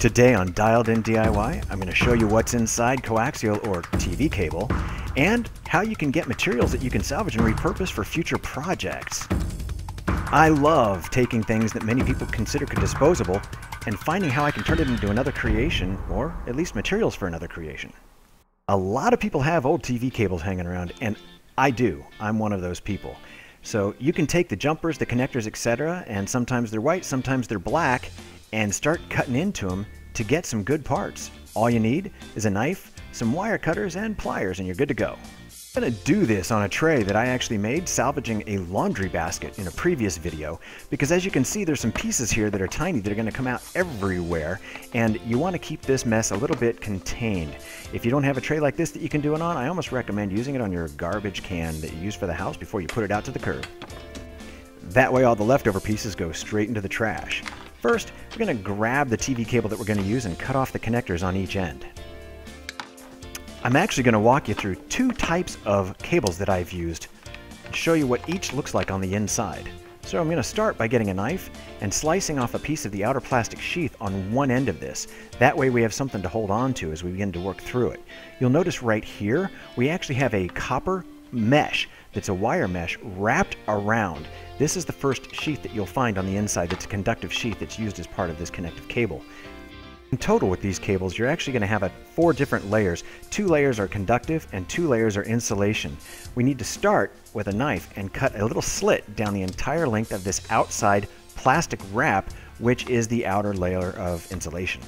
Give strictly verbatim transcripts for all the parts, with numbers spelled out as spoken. Today on Dialed In D I Y, I'm going to show you what's inside coaxial or T V cable and how you can get materials that you can salvage and repurpose for future projects. I love taking things that many people consider disposable and finding how I can turn it into another creation, or at least materials for another creation. A lot of people have old T V cables hanging around, and I do. I'm one of those people. So you can take the jumpers, the connectors, et cetera, and sometimes they're white, sometimes they're black, and start cutting into them to get some good parts. All you need is a knife, some wire cutters, and pliers, and you're good to go. I'm going to do this on a tray that I actually made salvaging a laundry basket in a previous video, because as you can see, there's some pieces here that are tiny that are going to come out everywhere, and you want to keep this mess a little bit contained. If you don't have a tray like this that you can do it on, I almost recommend using it on your garbage can that you use for the house before you put it out to the curb. That way all the leftover pieces go straight into the trash. First, we're going to grab the T V cable that we're going to use and cut off the connectors on each end. I'm actually going to walk you through two types of cables that I've used to show you what each looks like on the inside. So I'm going to start by getting a knife and slicing off a piece of the outer plastic sheath on one end of this. That way we have something to hold on to as we begin to work through it. You'll notice right here we actually have a copper mesh that's a wire mesh wrapped around. This is the first sheath that you'll find on the inside that's a conductive sheath that's used as part of this connective cable. In total with these cables, you're actually going to have a four different layers. Two layers are conductive and two layers are insulation. We need to start with a knife and cut a little slit down the entire length of this outside plastic wrap, which is the outer layer of insulation.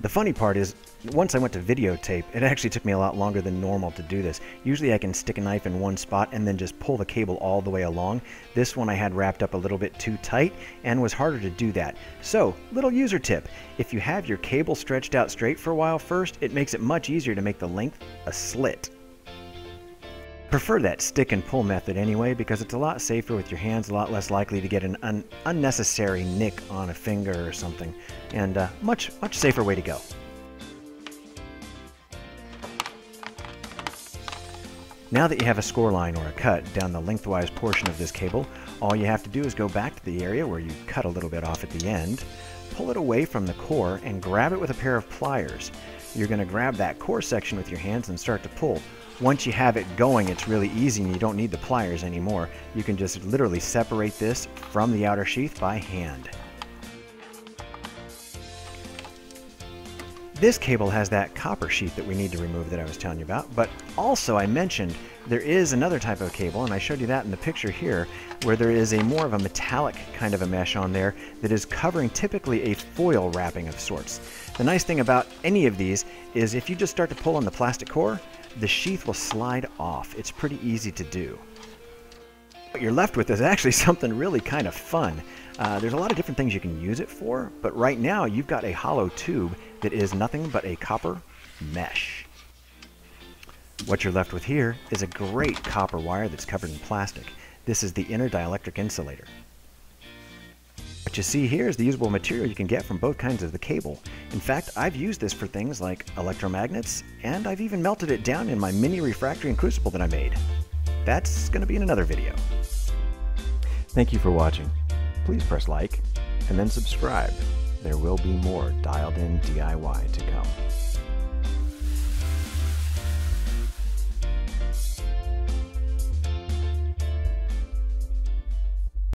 The funny part is, once I went to videotape, it actually took me a lot longer than normal to do this. Usually I can stick a knife in one spot and then just pull the cable all the way along. This one I had wrapped up a little bit too tight and was harder to do that. So, little user tip. If you have your cable stretched out straight for a while first, it makes it much easier to make the length a slit. I prefer that stick and pull method anyway, because it's a lot safer with your hands, a lot less likely to get an un unnecessary nick on a finger or something, and a much, much safer way to go. Now that you have a score line or a cut down the lengthwise portion of this cable, all you have to do is go back to the area where you cut a little bit off at the end, pull it away from the core, and grab it with a pair of pliers. You're going to grab that core section with your hands and start to pull. Once you have it going, it's really easy and you don't need the pliers anymore. You can just literally separate this from the outer sheath by hand. This cable has that copper sheath that we need to remove that I was telling you about, but also I mentioned there is another type of cable, and I showed you that in the picture here, where there is a more of a metallic kind of a mesh on there that is covering typically a foil wrapping of sorts. The nice thing about any of these is if you just start to pull on the plastic core, the sheath will slide off. It's pretty easy to do. What you're left with is actually something really kind of fun. Uh, there's a lot of different things you can use it for, but right now you've got a hollow tube that is nothing but a copper mesh. What you're left with here is a great copper wire that's covered in plastic. This is the inner dielectric insulator. What you see here is the usable material you can get from both kinds of the cable. In fact, I've used this for things like electromagnets, and I've even melted it down in my mini refractory and crucible that I made. That's going to be in another video. Thank you for watching. Please press like and then subscribe. There will be more Dialed In D I Y to come.